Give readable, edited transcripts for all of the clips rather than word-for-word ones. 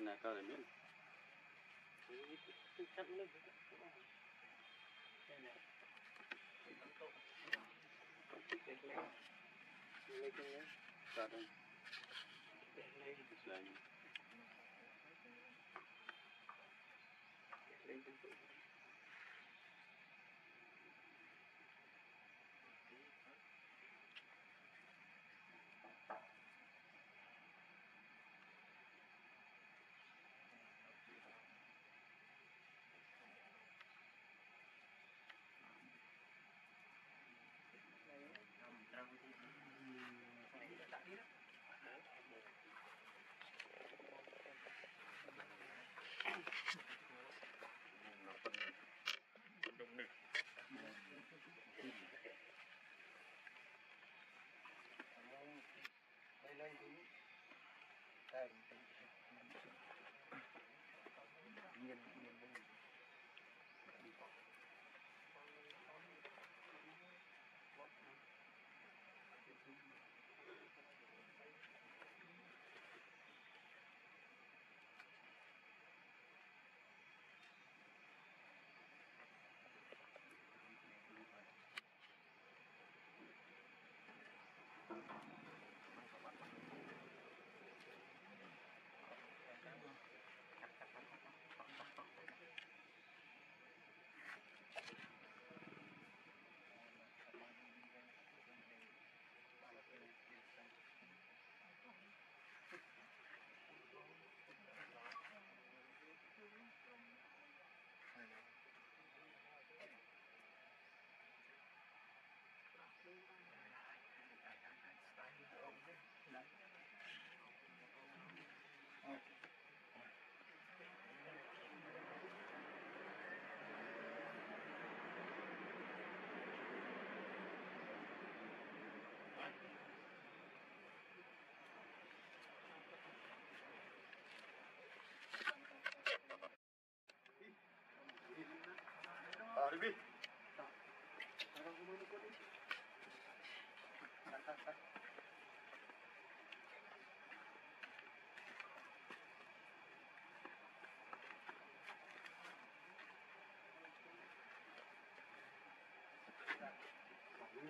Này coi để biết cắt lên cái này này ra. Thôi, này. Đi. Đi. Này. Đi.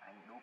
Anh đốt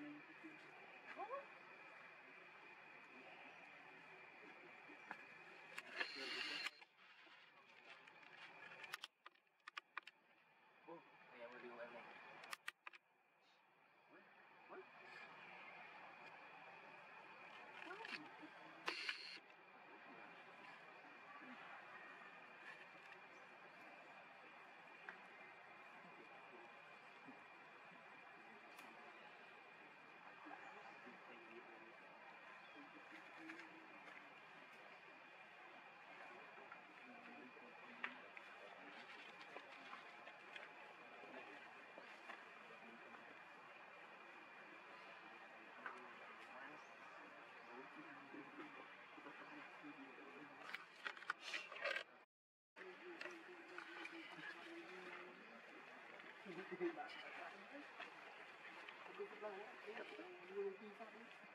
Hãy subscribe cho kênh Ghiền Mì Gõ để không bỏ lỡ những video hấp dẫn.